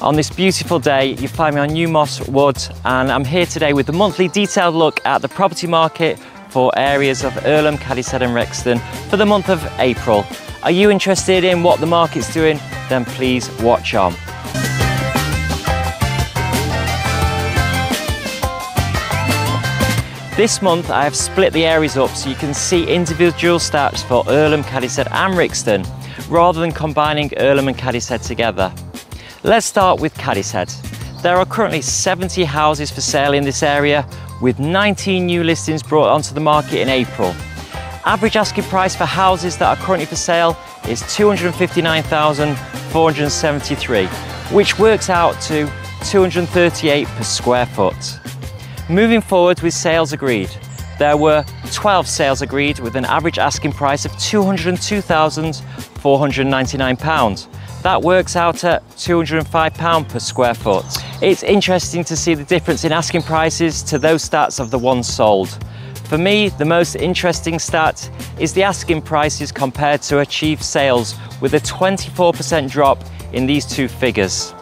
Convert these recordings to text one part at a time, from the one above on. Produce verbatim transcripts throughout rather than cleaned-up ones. On this beautiful day, you find me on New Moss Wood, and I'm here today with the monthly detailed look at the property market for areas of Earlham, Cadishead and Rixton for the month of April. Are you interested in what the market's doing? Then please watch on. This month I have split the areas up so you can see individual stats for Earlham, Cadishead and Rixton, rather than combining Earlham and Cadishead together. Let's start with Cadishead. There are currently seventy houses for sale in this area, with nineteen new listings brought onto the market in April. Average asking price for houses that are currently for sale is two hundred fifty-nine thousand four hundred seventy-three, which works out to two hundred thirty-eight per square foot. Moving forward with sales agreed, there were twelve sales agreed with an average asking price of two hundred two thousand four hundred ninety-nine pounds. That works out at two hundred and five pounds per square foot. It's interesting to see the difference in asking prices to those stats of the ones sold. For me, the most interesting stat is the asking prices compared to achieved sales, with a twenty-four percent drop in these two figures.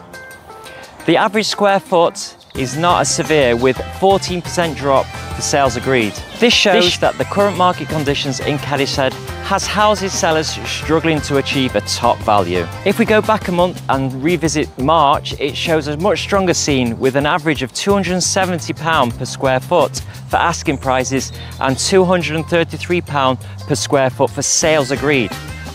The average square foot is not as severe, with fourteen percent drop for sales agreed. This shows this sh that the current market conditions in Cadishead has houses sellers struggling to achieve a top value. If we go back a month and revisit March, it shows a much stronger scene, with an average of two hundred seventy pounds per square foot for asking prices and two hundred thirty-three pounds per square foot for sales agreed.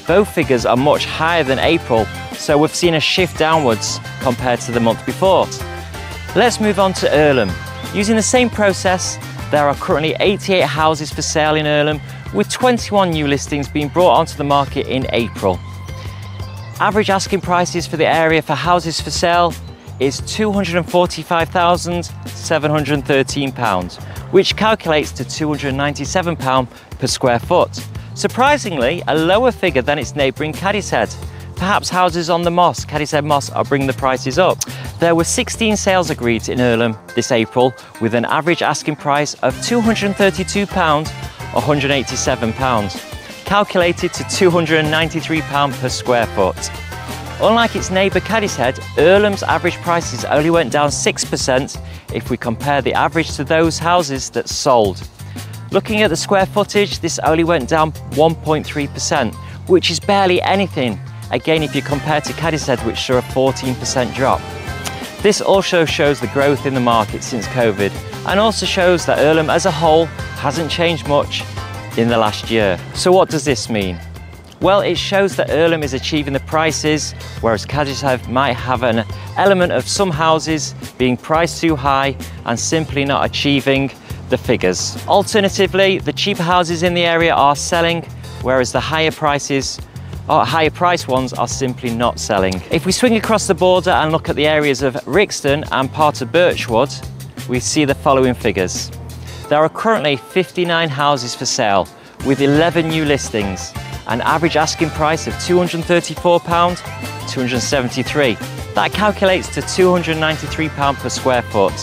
Both figures are much higher than April, so we've seen a shift downwards compared to the month before. Let's move on to Earlham. Using the same process, there are currently eighty-eight houses for sale in Earlham, with twenty-one new listings being brought onto the market in April. Average asking prices for the area for houses for sale is two hundred forty-five thousand seven hundred thirteen pounds, which calculates to two hundred ninety-seven pounds per square foot. Surprisingly, a lower figure than its neighbouring Cadishead. Perhaps houses on the Moss, Cadishead Moss, are bringing the prices up. There were sixteen sales agreed in Earlham this April, with an average asking price of two hundred thirty-two pounds one hundred eighty-seven pounds, calculated to two hundred ninety-three pounds per square foot. Unlike its neighbour Cadishead, Earlham's average prices only went down six percent if we compare the average to those houses that sold. Looking at the square footage, this only went down one point three percent, which is barely anything, again if you compare to Cadishead, which saw a fourteen percent drop. This also shows the growth in the market since COVID, and also shows that Earlham as a whole hasn't changed much in the last year. So what does this mean? Well, it shows that Earlham is achieving the prices, whereas Cadishead might have an element of some houses being priced too high and simply not achieving the figures. Alternatively, the cheaper houses in the area are selling, whereas the higher prices or higher price ones are simply not selling. If we swing across the border and look at the areas of Rixton and part of Birchwood, we see the following figures. There are currently fifty-nine houses for sale, with eleven new listings, an average asking price of two hundred thirty-four pounds two hundred seventy-three. That calculates to two hundred ninety-three pounds per square foot.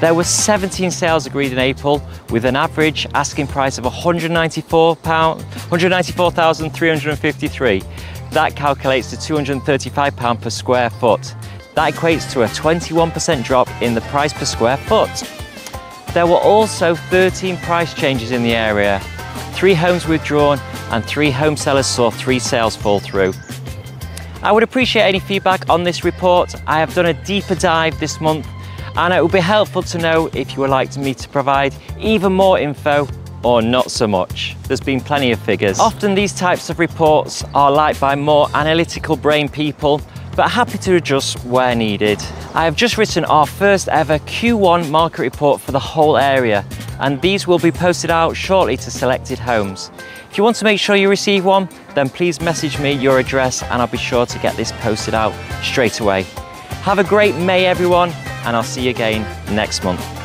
There were seventeen sales agreed in April, with an average asking price of one hundred ninety-four thousand three hundred fifty-three. That calculates to two hundred thirty-five pounds per square foot. That equates to a twenty-one percent drop in the price per square foot. There were also thirteen price changes in the area, three homes withdrawn and three home sellers saw three sales fall through. I would appreciate any feedback on this report. I have done a deeper dive this month, and it would be helpful to know if you would like me to provide even more info or not so much. There's been plenty of figures. Often these types of reports are liked by more analytical brain people, but happy to adjust where needed. I have just written our first ever Q one market report for the whole area, and these will be posted out shortly to selected homes. If you want to make sure you receive one, then please message me your address and I'll be sure to get this posted out straight away. Have a great May everyone, and I'll see you again next month.